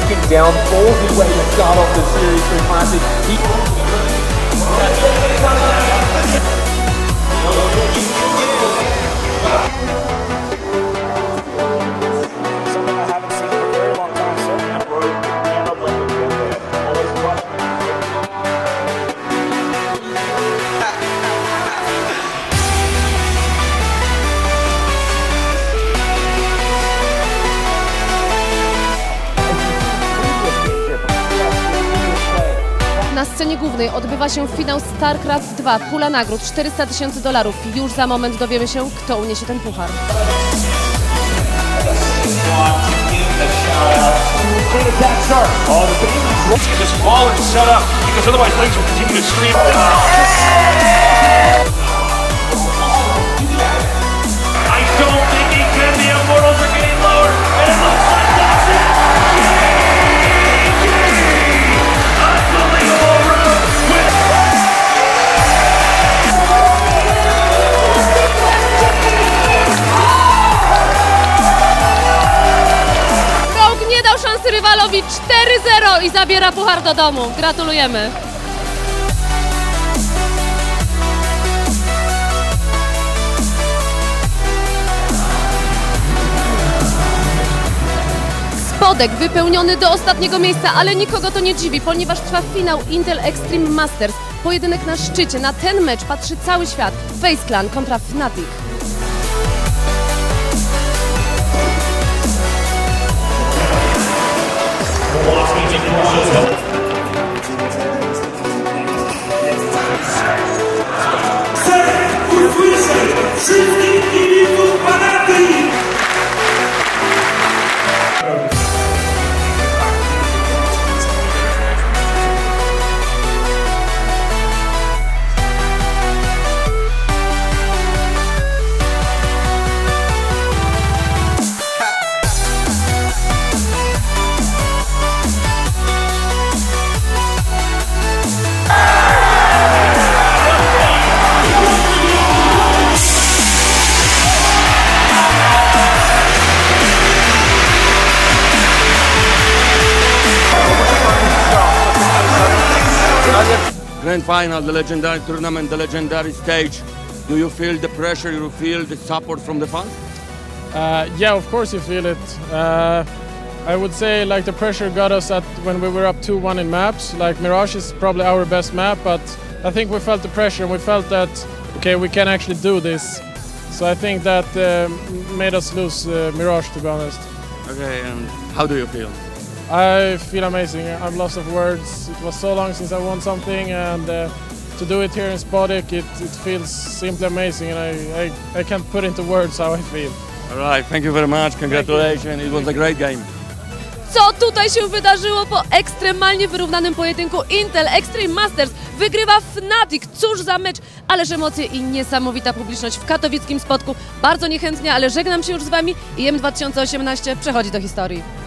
taken down. Falls his way to start off the Series 3 Classic. Na scenie głównej odbywa się finał StarCraft 2, pula nagród $400 000. Już za moment dowiemy się, kto uniesie ten puchar. Rywalowi 4-0 i zabiera puchar do domu. Gratulujemy. Spodek wypełniony do ostatniego miejsca, ale nikogo to nie dziwi, ponieważ trwa finał Intel Extreme Masters. Pojedynek na szczycie. Na ten mecz patrzy cały świat. FaZe Clan kontra Fnatic. Grand final, the legendary tournament, the legendary stage. Do you feel the pressure? You feel the support from the fans? Yeah, of course you feel it. I would say like the pressure got us at when we were up 2-1 in maps. Like Mirage is probably our best map, but I think we felt the pressure and we felt that okay, we can actually do this. So I think that made us lose Mirage, to be honest. Okay, and how do you feel? I feel amazing. I'm lost of words. It was so long since I won something, and to do it here in Spodek, it feels simply amazing, and I can't put into words how I feel. All right, thank you very much. Congratulations. It was a great game. Co tutaj się wydarzyło po ekstremalnie wyrównanym pojedynku Intel Extreme Masters? Wygrywa Fnatic. Cóż za mecz, ależ emocje i niesamowita publiczność w katowickim Spodku. Bardzo niechętnie, ale żegnam się już z Wami i M2018 przechodzi do historii.